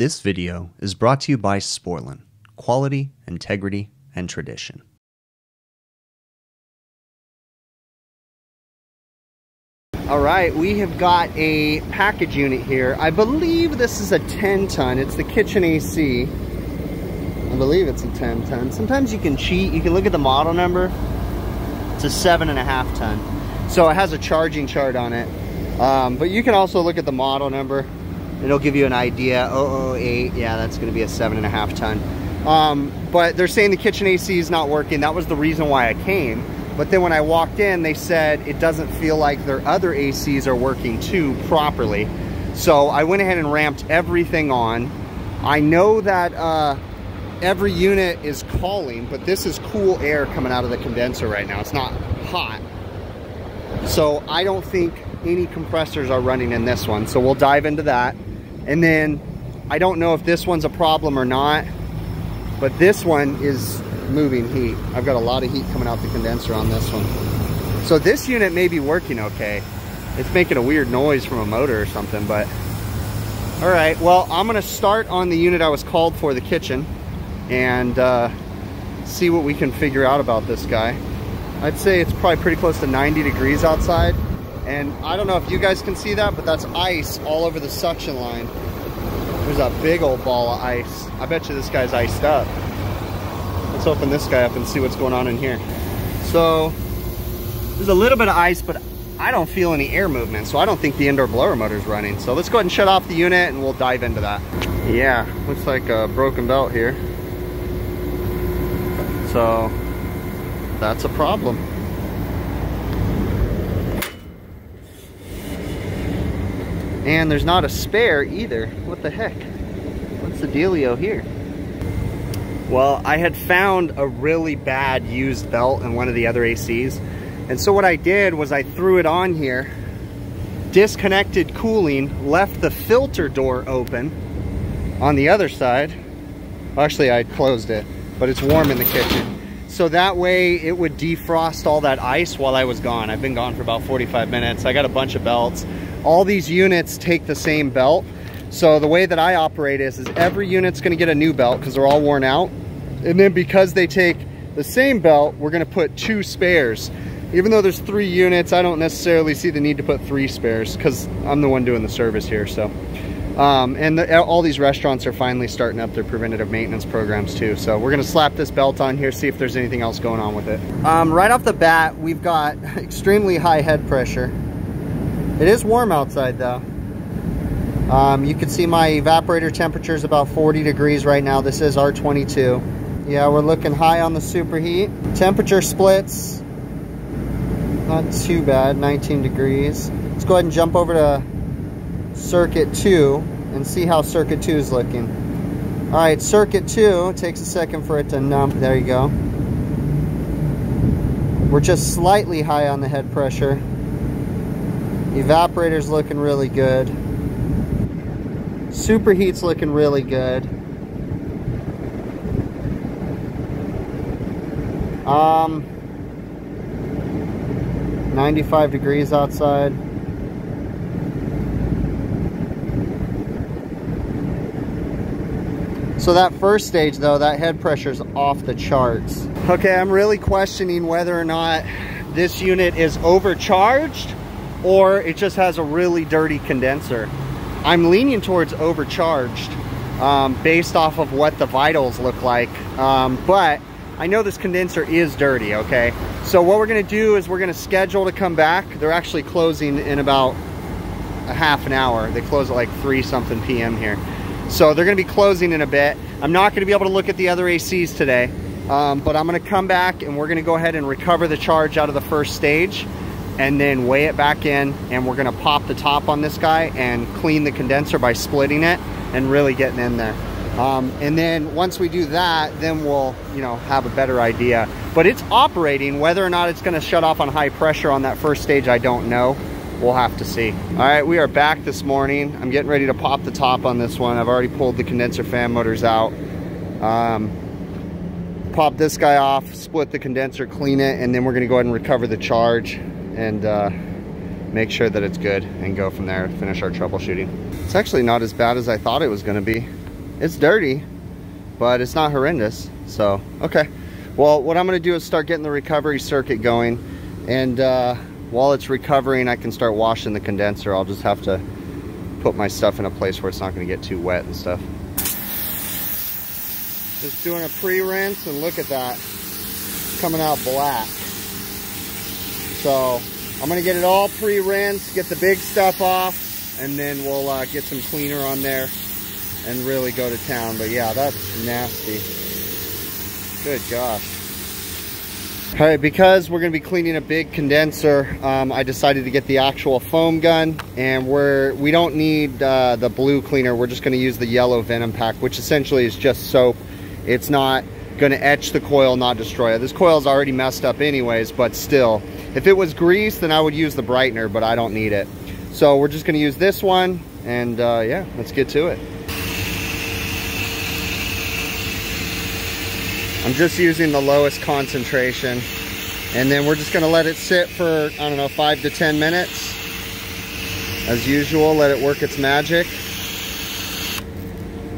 This video is brought to you by Sporlan, quality, integrity, and tradition. All right, we have got a package unit here. I believe this is a 10 ton. It's the kitchen AC. I believe it's a 10 ton. Sometimes you can cheat. You can look at the model number. It's a 7.5 ton. So it has a charging chart on it. But you can also look at the model number. It'll give you an idea. 008, yeah, that's gonna be a 7.5 ton. But they're saying the kitchen AC is not working. That was the reason why I came. But then when I walked in, they said it doesn't feel like their other ACs are working too properly. So I went ahead and ramped everything on. I know that every unit is calling, but this is cool air coming out of the condenser right now. It's not hot. So I don't think any compressors are running in this one. So we'll dive into that. And then I don't know if this one's a problem or not, but this one is moving heat. I've got a lot of heat coming out the condenser on this one. So this unit may be working okay. It's making a weird noise from a motor or something, but all right. Well, I'm gonna start on the unit I was called for, the kitchen, and see what we can figure out about this guy. I'd say it's probably pretty close to 90 degrees outside. And I don't know if you guys can see that, but that's ice all over the suction line. There's a big old ball of ice. I bet you this guy's iced up. Let's open this guy up and see what's going on in here. So there's a little bit of ice, but I don't feel any air movement. So I don't think the indoor blower motor's running. So let's go ahead and shut off the unit and we'll dive into that. Yeah, looks like a broken belt here. So that's a problem. And there's not a spare either. What the heck? What's the dealio here? Well, I had found a really bad used belt in one of the other ACs. And so what I did was I threw it on here, disconnected cooling, left the filter door open on the other side. Well, actually, I closed it, but it's warm in the kitchen. So that way it would defrost all that ice while I was gone. I've been gone for about 45 minutes. I got a bunch of belts. All these units take the same belt. So the way that I operate is every unit's gonna get a new belt because they're all worn out. And then because they take the same belt, we're gonna put two spares. Even though there's three units, I don't necessarily see the need to put three spares because I'm the one doing the service here, so. All these restaurants are finally starting up their preventative maintenance programs too. So we're gonna slap this belt on here, see if there's anything else going on with it. Right off the bat, we've got extremely high head pressure. It is warm outside though. You can see my evaporator temperature is about 40 degrees right now. This is R22. Yeah, we're looking high on the superheat. Temperature splits, not too bad, 19 degrees. Let's go ahead and jump over to circuit 2 and see how circuit 2 is looking. All right, circuit 2, takes a second for it to numb. There you go. We're just slightly high on the head pressure. Evaporator's looking really good. Superheat's looking really good. Um, 95 degrees outside. So that first stage though, that head pressure's off the charts. Okay, I'm really questioning whether or not this unit is overcharged or it just has a really dirty condenser. I'm leaning towards overcharged based off of what the vitals look like. But I know this condenser is dirty, okay? So what we're gonna do is we're gonna schedule to come back. They're actually closing in about a half an hour. They close at like 3 something PM here. So they're gonna be closing in a bit. I'm not gonna be able to look at the other ACs today, but I'm gonna come back and we're gonna go ahead and recover the charge out of the first stage and then weigh it back in, and we're gonna pop the top on this guy and clean the condenser by splitting it and really getting in there. And then once we do that, then we'll, you know, have a better idea. But it's operating. Whether or not it's gonna shut off on high pressure on that first stage, I don't know. We'll have to see. All right, we are back this morning. I'm getting ready to pop the top on this one. I've already pulled the condenser fan motors out. Pop this guy off, split the condenser, clean it, and then we're gonna go ahead and recover the charge and make sure that it's good and go from there, finish our troubleshooting. It's actually not as bad as I thought it was gonna be. It's dirty, but it's not horrendous. So, okay. Well, what I'm gonna do is start getting the recovery circuit going, and while it's recovering, I can start washing the condenser. I'll just have to put my stuff in a place where it's not gonna get too wet and stuff. Just doing a pre-rinse, and look at that. It's coming out black. So I'm gonna get it all pre-rinsed, get the big stuff off, and then we'll get some cleaner on there and really go to town. But yeah, that's nasty. Good gosh. All right, because we're gonna be cleaning a big condenser, I decided to get the actual foam gun, and we don't need the blue cleaner. We're just gonna use the yellow Venom Pack, which essentially is just soap. It's not gonna etch the coil, not destroy it. This coil's already messed up anyways, but still. If it was grease, then I would use the brightener, but I don't need it. So we're just gonna use this one, and yeah, let's get to it. I'm just using the lowest concentration, and then we're just gonna let it sit for, I don't know, 5 to 10 minutes. As usual, let it work its magic.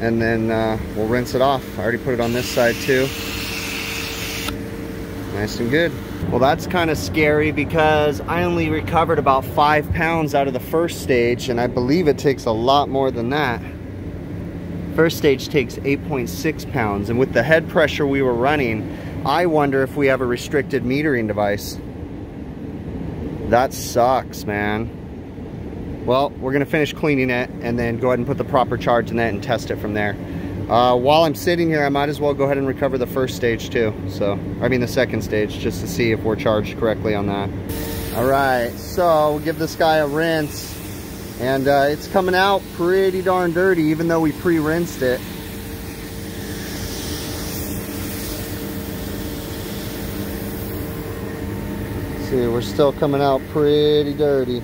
And then we'll rinse it off. I already put it on this side too. Nice and good. Well, that's kind of scary because I only recovered about 5 pounds out of the first stage, and I believe it takes a lot more than that. First stage takes 8.6 pounds, and with the head pressure we were running, I wonder if we have a restricted metering device. That sucks, man. Well, we're gonna finish cleaning it and then go ahead and put the proper charge in that and test it from there. While I'm sitting here, I might as well go ahead and recover the first stage too. So, I mean the second stage, just to see if we're charged correctly on that. All right, so we'll give this guy a rinse. And it's coming out pretty darn dirty, even though we pre-rinsed it. Let's see, we're still coming out pretty dirty.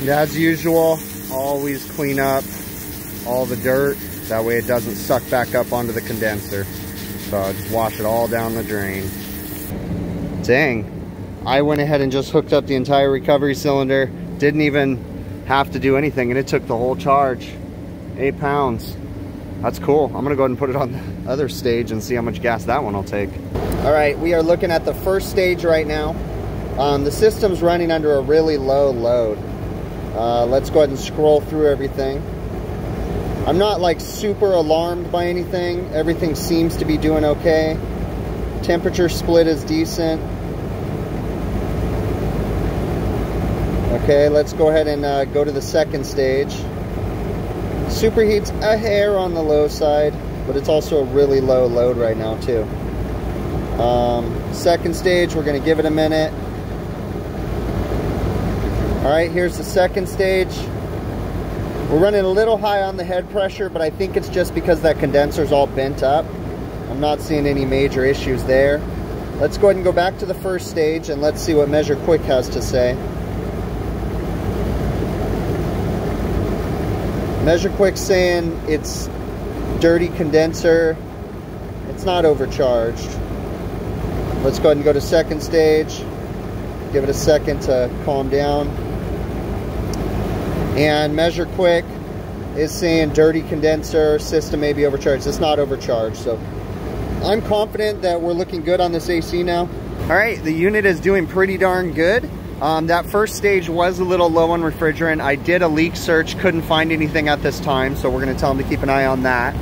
And as usual, always clean up all the dirt. That way it doesn't suck back up onto the condenser. So I'll just wash it all down the drain. Dang. I went ahead and just hooked up the entire recovery cylinder. Didn't even have to do anything, and it took the whole charge. 8 pounds. That's cool. I'm gonna go ahead and put it on the other stage and see how much gas that one will take. All right, we are looking at the first stage right now. The system's running under a really low load. Let's go ahead and scroll through everything. I'm not like super alarmed by anything. Everything seems to be doing okay. Temperature split is decent. Okay, let's go ahead and go to the second stage. Superheat's a hair on the low side, but it's also a really low load right now too. Second stage, we're gonna give it a minute. All right, here's the second stage. We're running a little high on the head pressure, but I think it's just because that condenser's all bent up. I'm not seeing any major issues there. Let's go ahead and go back to the first stage, and let's see what Measure Quick has to say. Measure Quick saying it's dirty condenser. It's not overcharged. Let's go ahead and go to second stage. Give it a second to calm down. And Measure Quick is saying dirty condenser, system may be overcharged. It's not overcharged. So I'm confident that we're looking good on this AC now. All right, the unit is doing pretty darn good. That first stage was a little low on refrigerant. I did a leak search, couldn't find anything at this time, so we're gonna tell them to keep an eye on that.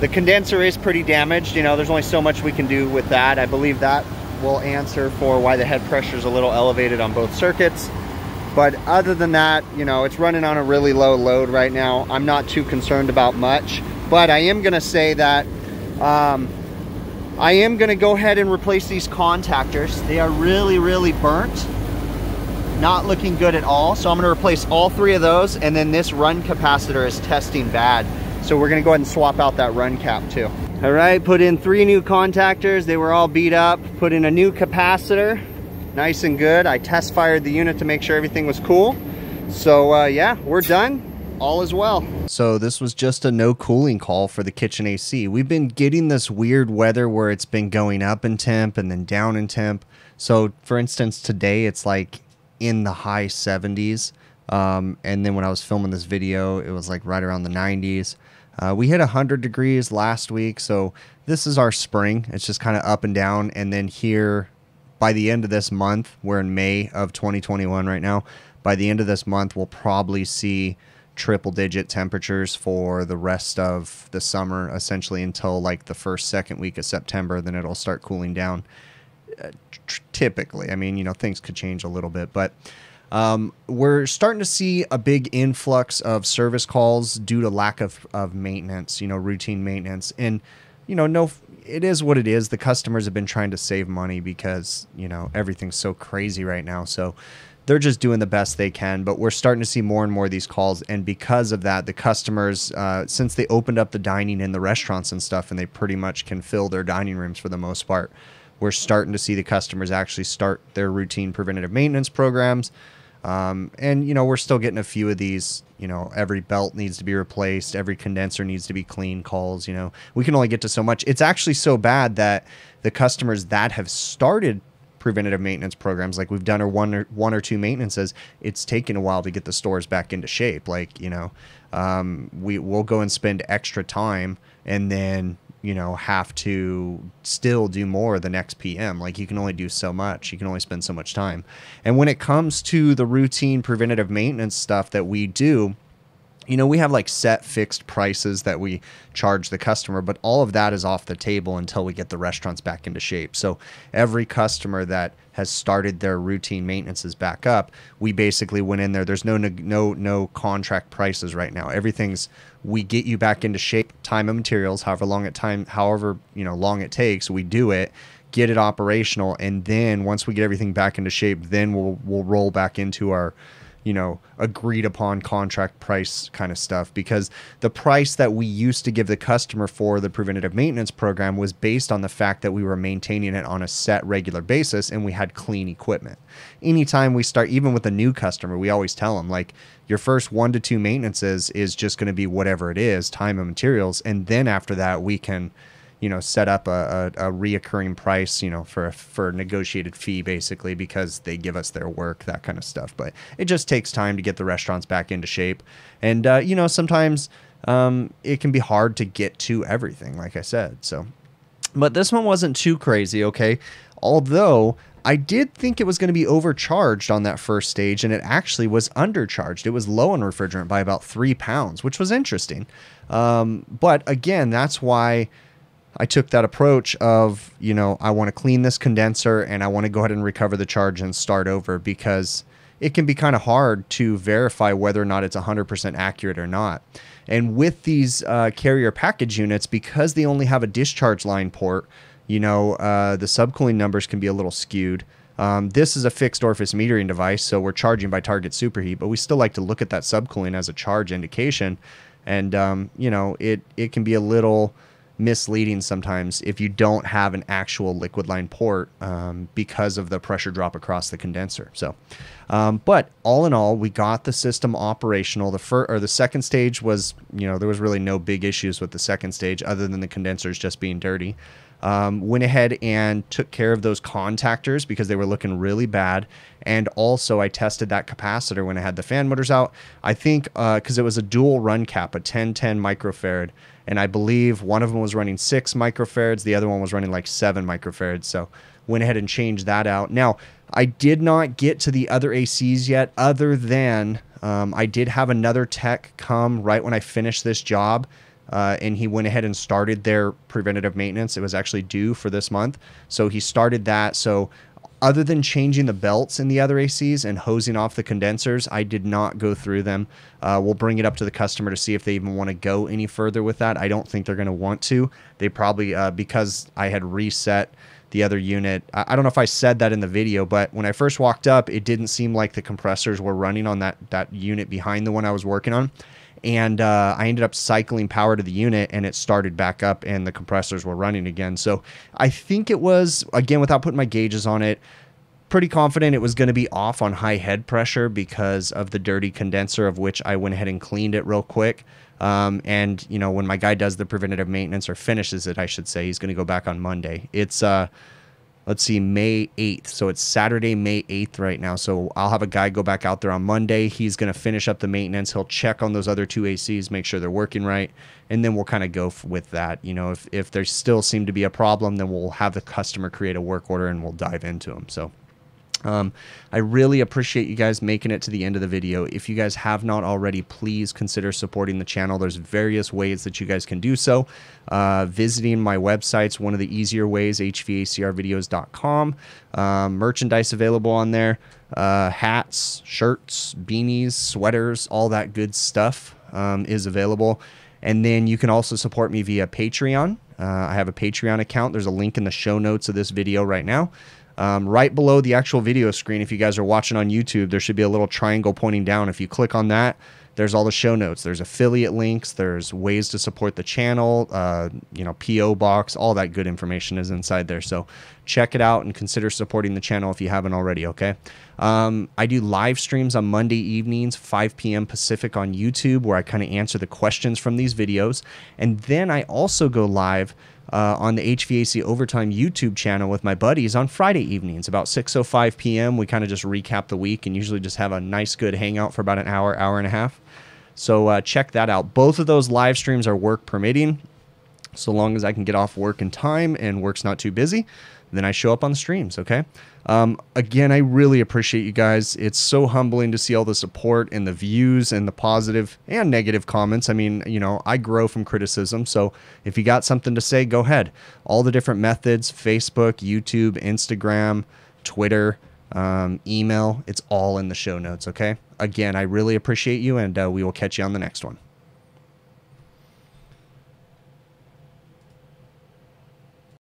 The condenser is pretty damaged. You know, there's only so much we can do with that. I believe that will answer for why the head pressure is a little elevated on both circuits. But other than that, you know, it's running on a really low load right now. I'm not too concerned about much, but I am gonna say that I am gonna go ahead and replace these contactors. They are really, really burnt. Not looking good at all. So I'm gonna replace all three of those, and then this run capacitor is testing bad. So we're gonna go ahead and swap out that run cap too. All right, put in 3 new contactors. They were all beat up. Put in a new capacitor, nice and good. I test fired the unit to make sure everything was cool. So yeah, we're done. All is well. So this was just a no cooling call for the kitchen AC. We've been getting this weird weather where it's been going up in temp and then down in temp. So for instance, today it's like in the high 70s. And then when I was filming this video, it was like right around the 90s. We hit 100 degrees last week, so this is our spring. It's just kind of up and down. And then here, by the end of this month, we're in May of 2021 right now. By the end of this month, we'll probably see triple-digit temperatures for the rest of the summer, essentially until like the first, second week of September. Then it'll start cooling down. Typically, I mean, you know, things could change a little bit, but we're starting to see a big influx of service calls due to lack of maintenance, you know, routine maintenance. And, you know, no, it is what it is. The customers have been trying to save money because, you know, everything's so crazy right now. So they're just doing the best they can, but we're starting to see more and more of these calls. And because of that, the customers, since they opened up the dining and the restaurants and stuff, and they pretty much can fill their dining rooms for the most part, we're starting to see the customers actually start their routine preventative maintenance programs. And, you know, we're still getting a few of these, you know, every belt needs to be replaced, every condenser needs to be clean calls. You know, we can only get to so much. It's actually so bad that the customers that have started preventative maintenance programs, like we've done one or two maintenances, it's taken a while to get the stores back into shape. Like, you know, we'll go and spend extra time and then, you know, have to still do more the next PM. Like, you can only do so much. You can only spend so much time. And when it comes to the routine preventative maintenance stuff that we do, you know, we have like set fixed prices that we charge the customer, but all of that is off the table until we get the restaurants back into shape. So every customer that has started their routine maintenances back up, we basically went in there. There's no contract prices right now. Everything's, we get you back into shape, time and materials, however, you know, long it takes, we do it, get it operational. And then once we get everything back into shape, then we'll roll back into our, you know, agreed upon contract price kind of stuff, because the price that we used to give the customer for the preventative maintenance program was based on the fact that we were maintaining it on a set regular basis and we had clean equipment. Anytime we start, even with a new customer, we always tell them, like, your first 1 to 2 maintenances is just going to be whatever it is, time and materials. And then after that, we can, you know, set up a reoccurring price, you know, for a negotiated fee, basically, because they give us their work, that kind of stuff. But it just takes time to get the restaurants back into shape. And, you know, sometimes it can be hard to get to everything, like I said. So, but this one wasn't too crazy, okay? Although I did think it was going to be overcharged on that first stage, and it actually was undercharged. It was low on refrigerant by about 3 pounds, which was interesting. But again, that's why I took that approach of, you know, I want to clean this condenser and I want to go ahead and recover the charge and start over, because it can be kind of hard to verify whether or not it's 100% accurate or not. And with these Carrier package units, because they only have a discharge line port, you know, the subcooling numbers can be a little skewed. This is a fixed orifice metering device, so we're charging by target superheat, but we still like to look at that subcooling as a charge indication. And, you know, it can be a little misleading sometimes if you don't have an actual liquid line port because of the pressure drop across the condenser. So, but all in all, we got the system operational. The second stage was, you know, there was really no big issues with the second stage other than the condensers just being dirty. Went ahead and took care of those contactors because they were looking really bad. And also I tested that capacitor when I had the fan motors out. I think because it was a dual run cap, a 1010 microfarad. And I believe one of them was running 6 microfarads. The other one was running like 7 microfarads. So went ahead and changed that out. Now, I did not get to the other ACs yet, other than I did have another tech come right when I finished this job. And he went ahead and started their preventative maintenance. It was actually due for this month. So he started that. So other than changing the belts in the other ACs and hosing off the condensers, I did not go through them. We'll bring it up to the customer to see if they even want to go any further with that. I don't think they're going to want to. They probably, because I had reset the other unit. I don't know if I said that in the video, but when I first walked up, it didn't seem like the compressors were running on that unit behind the one I was working on. And I ended up cycling power to the unit and it started back up and the compressors were running again. So I think it was, again, without putting my gauges on it, pretty confident it was going to be off on high head pressure because of the dirty condenser, of which I went ahead and cleaned it real quick. And, you know, when my guy does the preventative maintenance, or finishes it, I should say, he's going to go back on Monday. It's let's see, May 8th. So it's Saturday, May 8th right now. So I'll have a guy go back out there on Monday. He's going to finish up the maintenance. He'll check on those other two ACs, make sure they're working right. And then we'll kind of go with that. You know, if there still seem to be a problem, then we'll have the customer create a work order and we'll dive into them. So I really appreciate you guys making it to the end of the video. If you guys have not already, please consider supporting the channel. There's various ways that you guys can do so. Visiting my website's one of the easier ways, hvacrvideos.com. Merchandise available on there. Hats, shirts, beanies, sweaters, all that good stuff is available. And then you can also support me via Patreon. I have a Patreon account. There's a link in the show notes of this video right now. Right below the actual video screen, if you guys are watching on YouTube, there should be a little triangle pointing down. If you click on that, there's all the show notes. There's affiliate links. There's ways to support the channel, you know, P.O. Box. All that good information is inside there. So check it out and consider supporting the channel if you haven't already, okay? I do live streams on Monday evenings, 5 p.m. Pacific on YouTube, where I kind of answer the questions from these videos. And then I also go live on the HVAC Overtime YouTube channel with my buddies on Friday evenings, about 6:05 p.m. We kind of just recap the week and usually just have a nice good hangout for about an hour, hour and a half. So check that out. Both of those live streams are work permitting. So long as I can get off work in time and work's not too busy, then I show up on the streams, okay? Again, I really appreciate you guys. It's so humbling to see all the support and the views and the positive and negative comments. I mean, you know, I grow from criticism. So if you got something to say, go ahead. All the different methods, Facebook, YouTube, Instagram, Twitter, email, it's all in the show notes, okay? Again, I really appreciate you, and we will catch you on the next one.